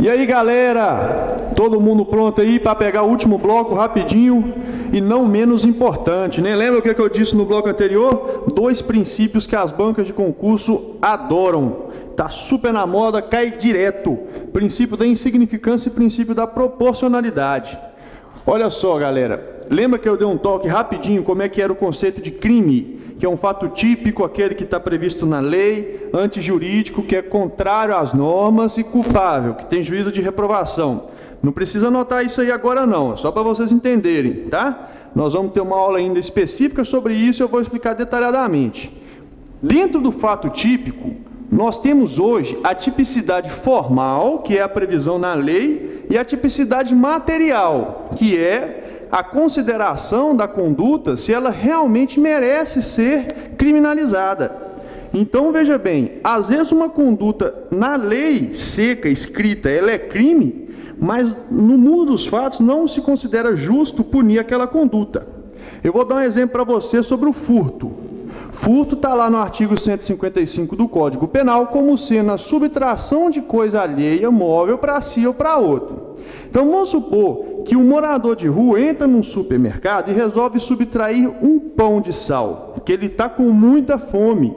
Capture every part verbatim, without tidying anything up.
E aí, galera, todo mundo pronto aí para pegar o último bloco rapidinho e não menos importante, né? Lembra o que eu disse no bloco anterior? Dois princípios que as bancas de concurso adoram. Tá super na moda, cai direto. Princípio da insignificância e princípio da proporcionalidade. Olha só, galera, lembra que eu dei um toque rapidinho como é que era o conceito de crime, que é um fato típico, aquele que está previsto na lei, antijurídico, que é contrário às normas e culpável, que tem juízo de reprovação. Não precisa anotar isso aí agora não, é só para vocês entenderem, tá? Nós vamos ter uma aula ainda específica sobre isso, eu vou explicar detalhadamente. Dentro do fato típico, nós temos hoje a tipicidade formal, que é a previsão na lei, e a tipicidade material, que é a consideração da conduta se ela realmente merece ser criminalizada. Então, veja bem, às vezes uma conduta na lei seca, escrita, ela é crime, mas no mundo dos fatos não se considera justo punir aquela conduta. Eu vou dar um exemplo para você sobre o furto. Furto está lá no artigo cento e cinquenta e cinco do Código Penal como sendo a subtração de coisa alheia móvel para si ou para outro. Então, vamos supor que um morador de rua entra num supermercado e resolve subtrair um pão de sal, porque ele está com muita fome,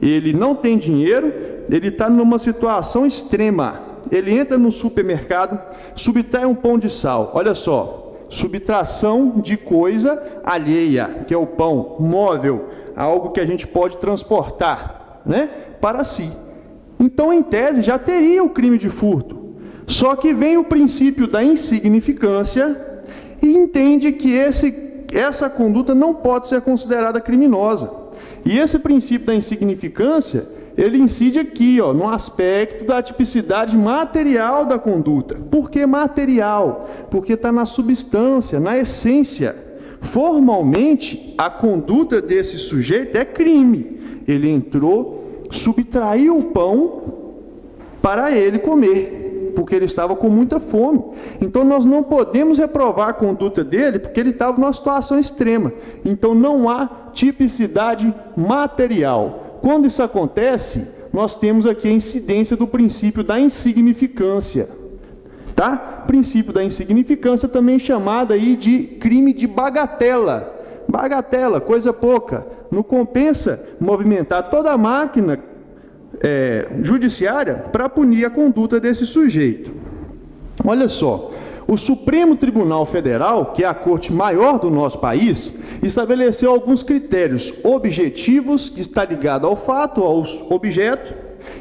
ele não tem dinheiro, ele está numa situação extrema. Ele entra num supermercado, subtrai um pão de sal. Olha só, subtração de coisa alheia, que é o pão móvel, algo que a gente pode transportar, né, para si. Então, em tese, já teria o crime de furto. Só que vem o princípio da insignificância e entende que esse, essa conduta não pode ser considerada criminosa. E esse princípio da insignificância, ele incide aqui, ó, no aspecto da tipicidade material da conduta. Por que material? Porque está na substância, na essência. Formalmente, a conduta desse sujeito é crime. Ele entrou, subtraiu o pão para ele comer, porque ele estava com muita fome. Então, nós não podemos reprovar a conduta dele, porque ele estava numa situação extrema. Então, não há tipicidade material. Quando isso acontece, nós temos aqui a incidência do princípio da insignificância, tá? Princípio da insignificância, também chamado aí de crime de bagatela. Bagatela, coisa pouca. Não compensa movimentar toda a máquina É, judiciária para punir a conduta desse sujeito. Olha só, o Supremo Tribunal Federal, que é a corte maior do nosso país, estabeleceu alguns critérios objetivos, que está ligado ao fato, ao objeto,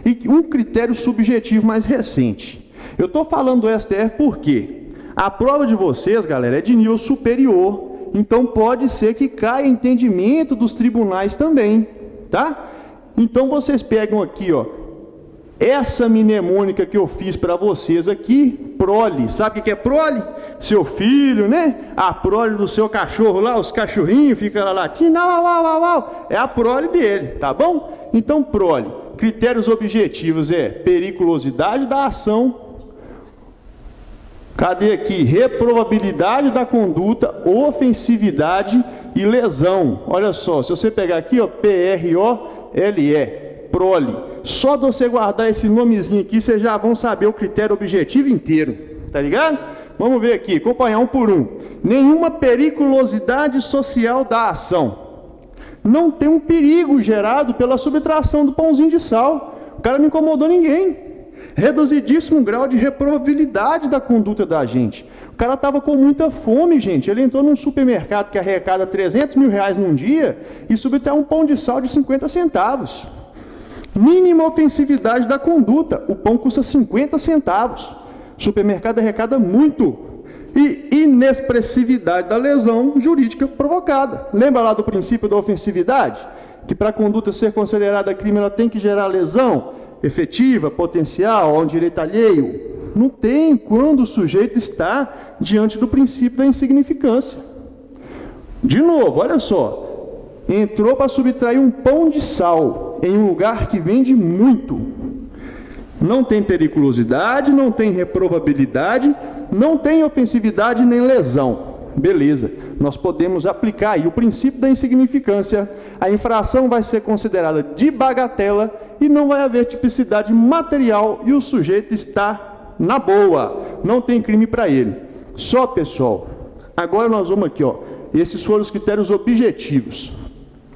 e um critério subjetivo mais recente. Eu estou falando do S T F porque a prova de vocês, galera, é de nível superior, então pode ser que caia entendimento dos tribunais também, tá? Então, vocês pegam aqui, ó, essa mnemônica que eu fiz para vocês aqui, prole. Sabe o que é prole? Seu filho, né? A prole do seu cachorro lá, os cachorrinhos ficam lá latindo, au, au, au, au. É a prole dele, tá bom? Então, prole. Critérios objetivos é periculosidade da ação. Cadê aqui? Reprovabilidade da conduta, ofensividade e lesão. Olha só, se você pegar aqui, ó, P R O, Ele é prole. Só de você guardar esse nomezinho aqui, vocês já vão saber o critério objetivo inteiro. Tá ligado? Vamos ver aqui, acompanhar um por um. Nenhuma periculosidade social da ação. Não tem um perigo gerado pela subtração do pãozinho de sal. O cara não incomodou ninguém. Reduzidíssimo grau de reprovabilidade da conduta da gente. O cara estava com muita fome, gente. Ele entrou num supermercado que arrecada trezentos mil reais num dia e subtraiu um pão de sal de cinquenta centavos. Mínima ofensividade da conduta. O pão custa cinquenta centavos. O supermercado arrecada muito. E inexpressividade da lesão jurídica provocada. Lembra lá do princípio da ofensividade? Que para a conduta ser considerada crime, ela tem que gerar lesão efetiva, potencial, ao direito alheio. Não tem quando o sujeito está diante do princípio da insignificância. De novo, olha só. Entrou para subtrair um pão de sal em um lugar que vende muito. Não tem periculosidade, não tem reprovabilidade, não tem ofensividade nem lesão. Beleza. Nós podemos aplicar aí o princípio da insignificância. A infração vai ser considerada de bagatela e não vai haver tipicidade material e o sujeito está na boa, não tem crime para ele. Só, pessoal, agora nós vamos aqui, ó, esses foram os critérios objetivos.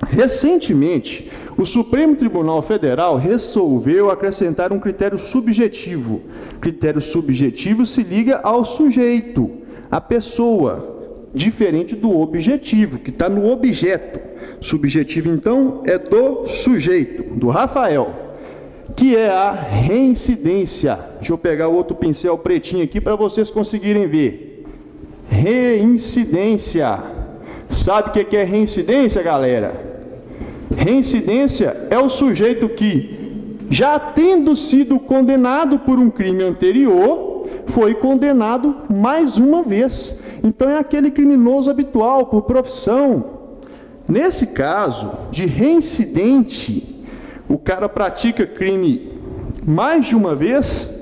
Recentemente, o Supremo Tribunal Federal resolveu acrescentar um critério subjetivo. Critério subjetivo se liga ao sujeito, à pessoa, diferente do objetivo, que está no objeto. Subjetivo, então, é do sujeito, do Rafael, que é a reincidência. Deixa eu pegar outro pincel pretinho aqui para vocês conseguirem ver. Reincidência. Sabe o que é reincidência, galera? Reincidência é o sujeito que, já tendo sido condenado por um crime anterior, foi condenado mais uma vez. Então, é aquele criminoso habitual, por profissão. Nesse caso de reincidente, o cara pratica crime mais de uma vez,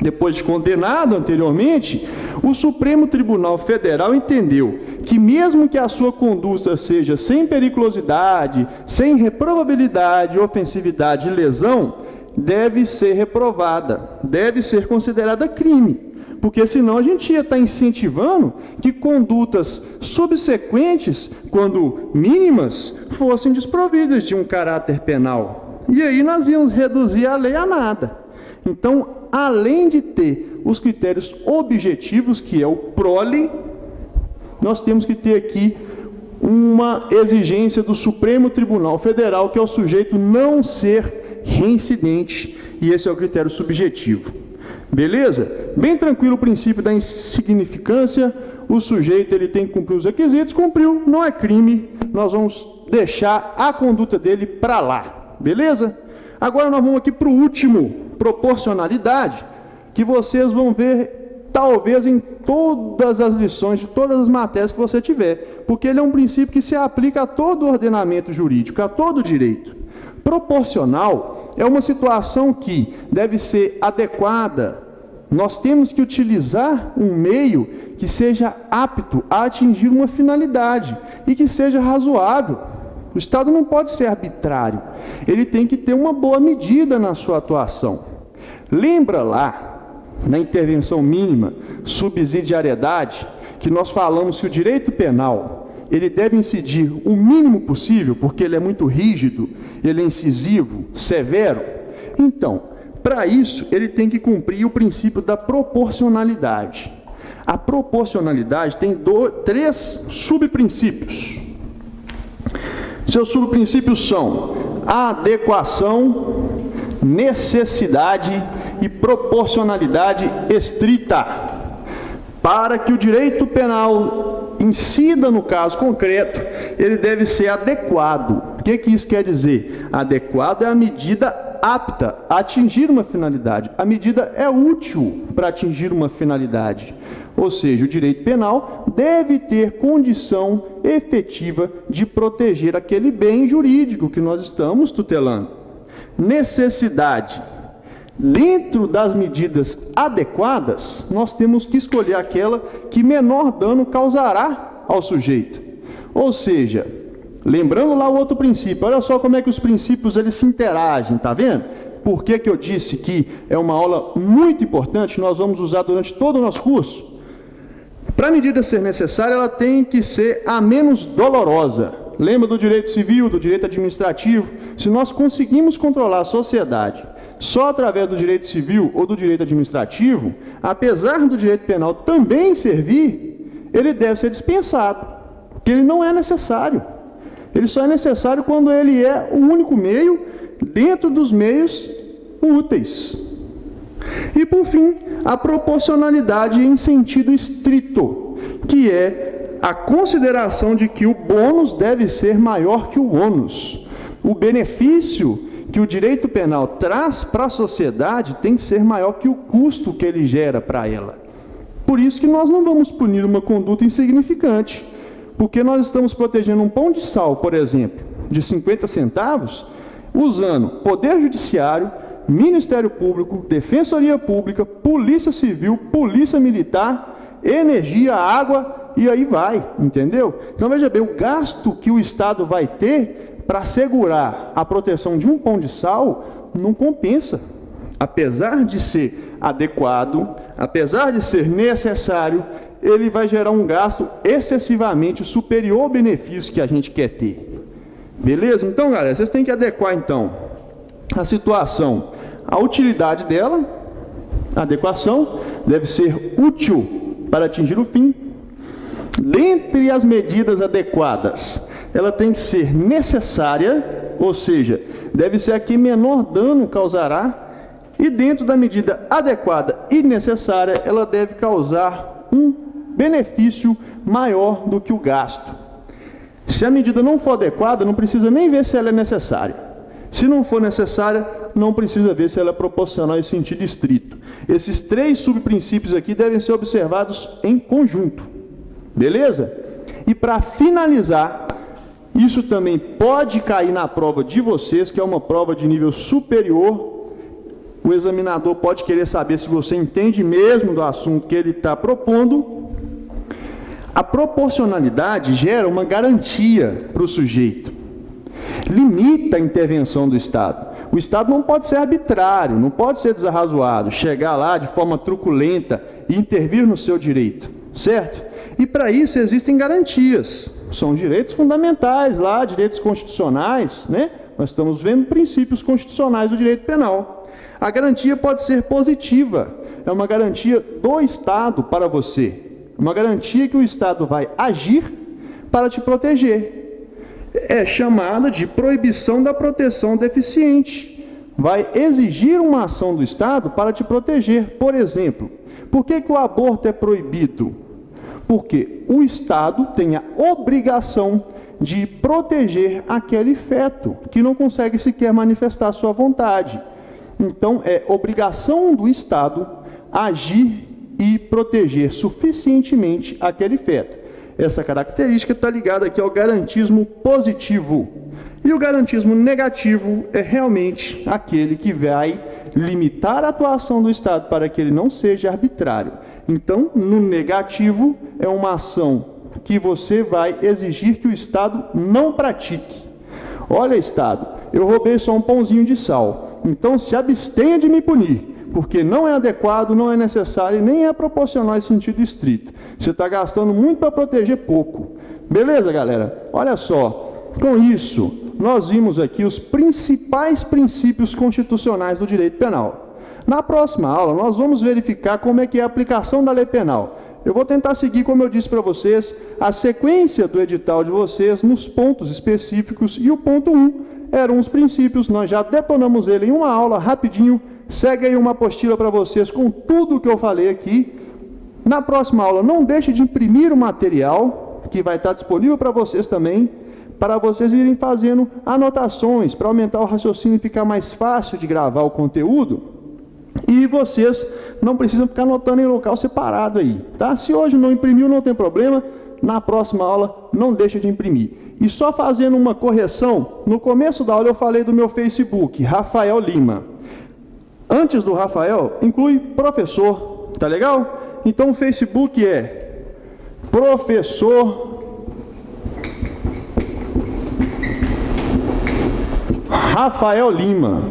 depois de condenado anteriormente, o Supremo Tribunal Federal entendeu que, mesmo que a sua conduta seja sem periculosidade, sem reprovabilidade, ofensividade e lesão, deve ser reprovada, deve ser considerada crime, porque senão a gente ia estar incentivando que condutas subsequentes, quando mínimas, fossem desprovidas de um caráter penal. E aí nós íamos reduzir a lei a nada. Então, além de ter os critérios objetivos, que é o prole, nós temos que ter aqui uma exigência do Supremo Tribunal Federal, que é o sujeito não ser reincidente, e esse é o critério subjetivo. Beleza? Bem tranquilo o princípio da insignificância, o sujeito ele tem que cumprir os requisitos, cumpriu, não é crime, nós vamos deixar a conduta dele para lá. Beleza? Agora nós vamos aqui para o último, proporcionalidade, que vocês vão ver, talvez, em todas as lições, de todas as matérias que você tiver, porque ele é um princípio que se aplica a todo ordenamento jurídico, a todo direito. Proporcional é uma situação que deve ser adequada. Nós temos que utilizar um meio que seja apto a atingir uma finalidade e que seja razoável. O Estado não pode ser arbitrário, ele tem que ter uma boa medida na sua atuação. Lembra lá, na intervenção mínima, subsidiariedade, que nós falamos que o direito penal, ele deve incidir o mínimo possível, porque ele é muito rígido, ele é incisivo, severo. Então, para isso, ele tem que cumprir o princípio da proporcionalidade. A proporcionalidade tem dois, três subprincípios. Seus subprincípios são adequação, necessidade e proporcionalidade estrita. Para que o direito penal incida no caso concreto, ele deve ser adequado. O que que isso quer dizer? Adequado é a medida apta a atingir uma finalidade. A medida é útil para atingir uma finalidade. Ou seja, o direito penal deve ter condição efetiva de proteger aquele bem jurídico que nós estamos tutelando. Necessidade. Dentro das medidas adequadas, nós temos que escolher aquela que menor dano causará ao sujeito. Ou seja, lembrando lá o outro princípio, olha só como é que os princípios eles se interagem, tá vendo? Por que que eu disse que é uma aula muito importante, nós vamos usar durante todo o nosso curso? Para a medida ser necessária, ela tem que ser a menos dolorosa. Lembra do direito civil, do direito administrativo? Se nós conseguimos controlar a sociedade só através do direito civil ou do direito administrativo, apesar do direito penal também servir, ele deve ser dispensado, porque ele não é necessário. Ele só é necessário quando ele é o único meio dentro dos meios úteis. E, por fim, a proporcionalidade em sentido estrito, que é a consideração de que o bônus deve ser maior que o ônus. O benefício que o direito penal traz para a sociedade tem que ser maior que o custo que ele gera para ela. Por isso que nós não vamos punir uma conduta insignificante, porque nós estamos protegendo um pão de sal, por exemplo, de cinquenta centavos, usando poder judiciário, Ministério Público, Defensoria Pública, Polícia Civil, Polícia Militar, Energia, Água, e aí vai, entendeu? Então, veja bem, o gasto que o Estado vai ter para assegurar a proteção de um pão de sal não compensa. apesar de ser adequado, apesar de ser necessário, ele vai gerar um gasto excessivamente superior ao benefício que a gente quer ter. Beleza? Então, galera, vocês têm que adequar, então, a situação, a utilidade dela. A adequação deve ser útil para atingir o fim. Dentre as medidas adequadas, ela tem que ser necessária, ou seja, deve ser a que menor dano causará, e dentro da medida adequada e necessária, ela deve causar um benefício maior do que o gasto. Se a medida não for adequada, não precisa nem ver se ela é necessária. Se não for necessária, não precisa ver se ela é proporcional em sentido estrito. Esses três subprincípios aqui devem ser observados em conjunto. Beleza? E para finalizar, isso também pode cair na prova de vocês, que é uma prova de nível superior. O examinador pode querer saber se você entende mesmo do assunto que ele está propondo. A proporcionalidade gera uma garantia para o sujeito. Limita a intervenção do Estado. O Estado não pode ser arbitrário, não pode ser desarrazoado, chegar lá de forma truculenta e intervir no seu direito, certo? E para isso existem garantias. São direitos fundamentais lá, direitos constitucionais, né? Nós estamos vendo princípios constitucionais do direito penal. A garantia pode ser positiva, é uma garantia do Estado para você, uma garantia que o Estado vai agir para te proteger. É chamada de proibição da proteção deficiente. Vai exigir uma ação do Estado para te proteger. Por exemplo, por que que o aborto é proibido? Porque o Estado tem a obrigação de proteger aquele feto que não consegue sequer manifestar a sua vontade. Então, é obrigação do Estado agir e proteger suficientemente aquele feto. Essa característica está ligada aqui ao garantismo positivo. E o garantismo negativo é realmente aquele que vai limitar a atuação do Estado para que ele não seja arbitrário. Então, no negativo, é uma ação que você vai exigir que o Estado não pratique. Olha, Estado, eu roubei só um pãozinho de sal. Então, se abstenha de me punir, porque não é adequado, não é necessário e nem é proporcional em sentido estrito. Você está gastando muito para proteger pouco. Beleza, galera? Olha só, com isso, nós vimos aqui os principais princípios constitucionais do direito penal. Na próxima aula, nós vamos verificar como é que é a aplicação da lei penal. Eu vou tentar seguir, como eu disse para vocês, a sequência do edital de vocês nos pontos específicos e o ponto um. Eram os princípios, nós já detonamos ele em uma aula, rapidinho. Segue aí uma apostila para vocês com tudo o que eu falei aqui. Na próxima aula, não deixe de imprimir o material, que vai estar disponível para vocês também, para vocês irem fazendo anotações, para aumentar o raciocínio e ficar mais fácil de gravar o conteúdo. E vocês não precisam ficar anotando em local separado aí, tá? Se hoje não imprimiu, não tem problema. Na próxima aula, não deixa de imprimir. E só fazendo uma correção, no começo da aula eu falei do meu Facebook, Rafael Lima. Antes do Rafael, inclui professor, tá legal? Então o Facebook é Professor Rafael Lima.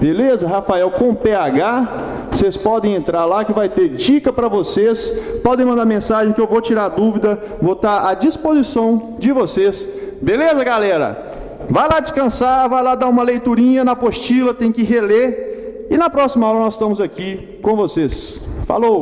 Beleza? Rafael com P H. Vocês podem entrar lá que vai ter dica para vocês. Podem mandar mensagem que eu vou tirar dúvida. Vou estar à disposição de vocês. Beleza, galera? Vai lá descansar, vai lá dar uma leiturinha na apostila, tem que reler. E na próxima aula nós estamos aqui com vocês. Falou!